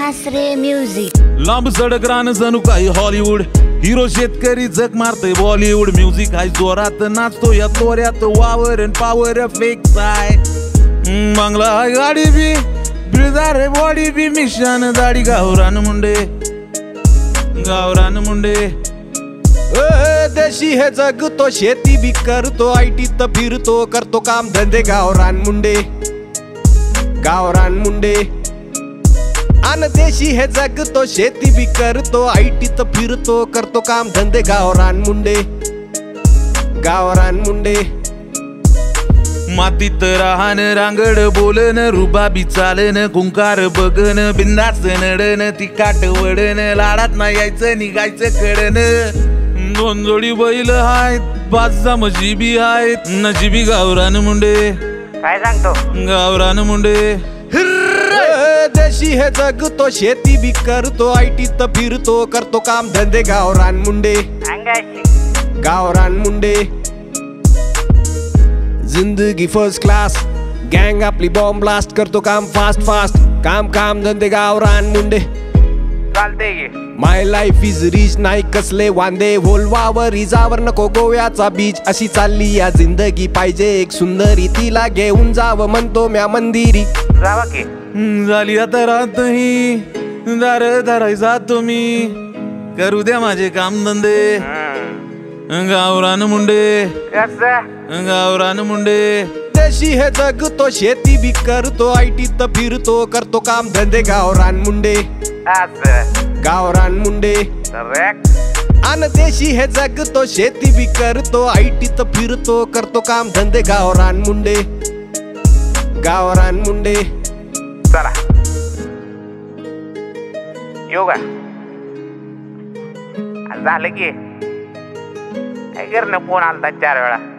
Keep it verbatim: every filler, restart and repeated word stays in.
हसरे music लांब सडक रान जणू काही हॉलिवूड हिरो शेतकरी जग मारते बॉलिवूड म्युझिक हाय जोरात नाचतो या तोऱ्यात वावर अँड पॉवर फ्लेक्स हाय बांगला गाडी बी ब्रिजारे बॉडी बी मिशन दाढी गावरान मुंडे गावरान मुंडे देशी है जग तो शेती भी करतो आयटी त फिरतो करतो काम धंदे गावरान मुंडे गावरान मुंडे आन देशी है जग तो शेती भी करतो आयटी त फिरतो करतो काम धंदे गावरान मुंडे गावरान मुंडे मातीत राहन रांगड बोलन रुबाबी चालन कुंकार बघन बिंदास नडन तिकाट वडन लाडात ना यायचं निघायचं कडन दोन जोडी बैल आहेत बाजा मजिबी आहेत नजिबी गावरान मुंडे काय सांगतो गावरान मुंडे देशी हे जग तो शेती भी करतो आयटी त फिरतो करतो काम धंदे गावरान मुंडे गावरान मुंडे जिंदगी फर्स्ट क्लास गैंग आपली बॉम्ब ब्लास्ट करतो काम फास्ट फास्ट काम काम धंदे गावरान मुंडे चालते गे माय लाईफ इज रिच नाही कसले वांदे वोल्वावर इजावर नको गोव्याचा बीच अशी चालली या जिंदगी पाहिजे एक सुंदरी तिला घेऊन जावं म्हणतो म्या मंदिरी जावा की झाली आता रातही दार दाराय जातो मी करू द्या माझे काम धंदे गावरान मुंडे गावरान मुंडे देशी है जग तो शेती भी करतो आयटी त फिरतो करतो काम धंदे गावरान मुंडे गावरान मुंडे आन देशी है जग तो शेती भी करतो आयटी त फिरतो करतो काम धंदे गावरान मुंडे गावरान मुंडे चला योगा झालं की फोन आलता चार वेळा।